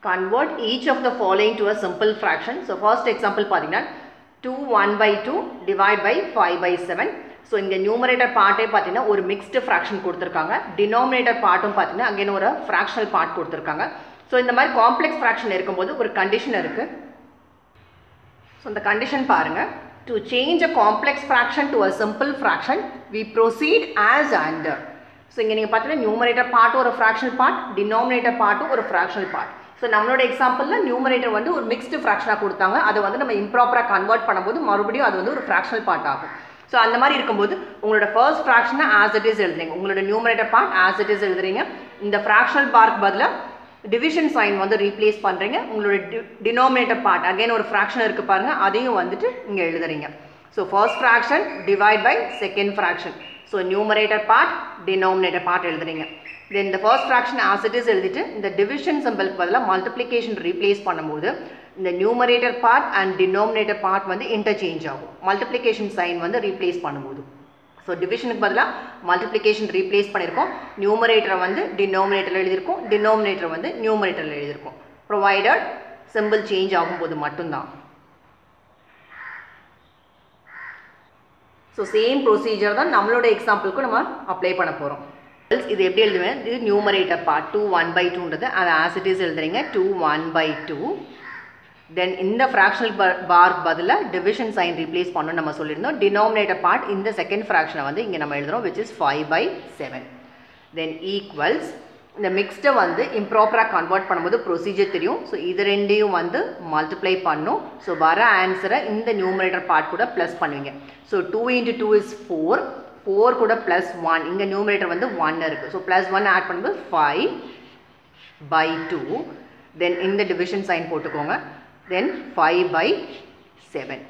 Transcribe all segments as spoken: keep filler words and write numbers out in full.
Convert each of the following to a simple fraction. So first example பார்த்தீங்கன்னா two one by two divided by five by seven. So in the numerator part பார்த்தீங்கன்னா ஒரு mixed fraction கொடுத்திருக்காங்க. Denominator partum பார்த்தீங்கன்னா again ஒரு fractional part கொடுத்திருக்காங்க. So இந்த மாதிரி complex fraction இருக்கும்போது ஒரு condition இருக்கு. So இந்த condition பாருங்க. To change a complex fraction to a simple fraction, we proceed as and. So இங்க நீங்க பார்த்தீங்கன்னா numerator part ஒரு fractional part, denominator part ஒரு fractional part. So நம்மளோட எக்ஸாம்பிள்ல நியூமரேட்டர் வந்து ஒரு மிக்ஸ்ட் ஃபிராக்ஷனா கொடுத்தாங்க. அது வந்து நம்ம இம்ப்ராப்பரா கன்வர்ட் பண்ணும்போது மறுபடியும் அது வந்து ஒரு ஃபிராக்ஷனல் பார்ட் ஆகும். சோ அந்த மாதிரி இருக்கும்போது உங்களோட ஃபர்ஸ்ட் ஃபிராக்ஷனை as it is எழுதுறீங்க. உங்களோட numerator part as it is எழுதுறீங்க. இந்த ஃபிராக்ஷனல் பார்ட் பதிலா டிவிஷன் சைன் வந்து ரீப்ளேஸ் பண்றீங்க. உங்களோட டினாமினேட்டர் பார்ட் அகைன் ஒரு ஃபிராக்ஷன் இருக்கு பாருங்க, அதையும் வந்துட்டு இங்க எழுதுறீங்க. So first fraction divide by second fraction. So numerator part denominator part எழுதுறீங்க. Then the first fraction as it is எழுதிட்டு இந்த division symbol பதிலா multiplication replace பண்ணும்போது இந்த numerator part and denominator part வந்து interchange ஆகும். Multiplication sign வந்து replace பண்ணும்போது so divisionக்கு பதிலா multiplication replace பண்ணிருக்கோம். numerator வந்து denominatorல எழுதிருக்கோம், denominator வந்து numeratorல எழுதிருக்கோம். provided symbol change ஆகும்போது மட்டும்தான். so same procedure தான் நம்மளோட எக்ஸாம்பிளுக்கு நம்ம அப்ளை பண்ண போறோம். இது எப்படி எழுதுவேன், இது numerator part two one by டூன்றது அது ஆஸ் இட் இஸ் எழுதுறீங்க two one by two. Then இந்த ஃப்ராக்ஷனல் பார் பதிலாக டிவிஷன் சைன் ரீப்ளேஸ் பண்ணணும்னு நம்ம சொல்லியிருந்தோம். டினாமினேட்டர் பார்ட் இந்த செகண்ட் ஃப்ராக்ஷனை வந்து இங்கே நம்ம எழுதுறோம் which is five by seven. Then equals இந்த மிக்ஸ்டை வந்து இம்ப்ராப்பராக கன்வெர்ட் பண்ணும்போது ப்ரொசீஜர் தெரியும். ஸோ இது ரெண்டையும் வந்து மல்டிப்ளை பண்ணும். ஸோ வர ஆன்சரை இந்த நியூமரேட்டர் பார்ட் கூட ப்ளஸ் பண்ணுவீங்க. So two into two is four, four கூட ப்ளஸ் ஒன், இங்கே நியூமரேட்டர் வந்து ஒன் இருக்குது. ஸோ ப்ளஸ் ஒன் ஆட் பண்ணும்போது ஃபைவ் பை டூ. தென் இந்த டிவிஷன் சைன் போட்டுக்கோங்க. Then five by seven.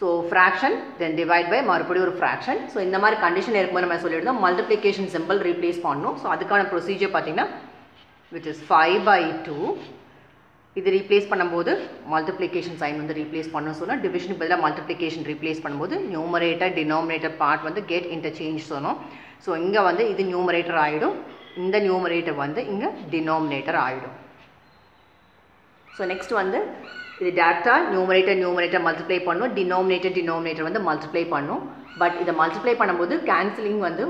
So fraction then divide by மறுபடியும் ஒரு ஃப்ராக்ஷன். ஸோ இந்த மாதிரி கண்டிஷன் இருக்கும்போது நம்ம சொல்லியிருந்தோம் மல்டிப்ளிகேஷன் சிம்பிள் ரீப்ளேஸ் பண்ணணும். ஸோ அதுக்கான ப்ரொசீஜர் பார்த்தீங்கன்னா which is five by two. இது ரீப்ளேஸ் பண்ணும்போது மல்டிப்ளிகேஷன் சைன் வந்து ரீப்ளேஸ் பண்ணணும்னு சொன்னால் டிவிஷனுக்கு பதிலாக மல்டிப்ளிகேஷன் ரீப்ளேஸ் பண்ணும்போது நியூமரேட்டர் டினாமினேட்டர் பார்ட் வந்து கெட் இன்டர்சேஞ்ச் சொன்னோம். ஸோ இங்கே வந்து இது நியூமரேட்டர் ஆகிடும், இந்த நியூமரேட்டர் வந்து இங்கே டினாமினேட்டர் ஆகிடும். ஸோ நெக்ஸ்ட் வந்து இது டேரக்டாக நியூமரேட்டர் நியூமரேட்டர் மல்டிப்ளை பண்ணும், டினாமினேட்டர் டினாமினேட்டர் வந்து மல்டிப்ளை பண்ணும். பட் இதை மல்டிப்ளை பண்ணும்போது கேன்சலிங் வந்து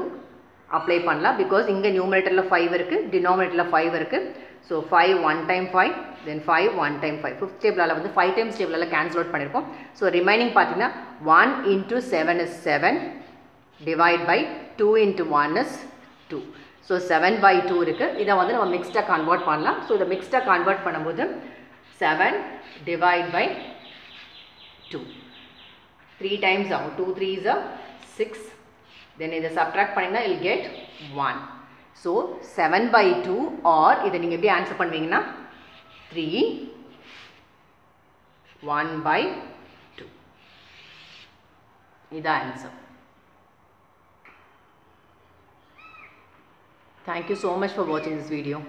அப்ளை பண்ணலாம். பிகாஸ் இங்கே நியூமரேட்டரில் ஃபைவ் இருக்குது, டினாமினேட்டரில் ஃபைவ் இருக்குது. so five one time five, then five one time five. fifth table la vandu five times table la cancel out panirukom. so remaining pathina one into seven is seven divide by two into one is two. so seven by two irukku, idha vandu nama mixed ah convert pannalam. so the mixed ah convert pannumbodhu seven divide by two, three times avu. two three is six, then idha subtract pannina you will get one. so seven by two or இதை நீங்க எப்படி answer பண்ணுவீங்கன்னா three one by two. இதான் answer. Thank you so much for watching this video.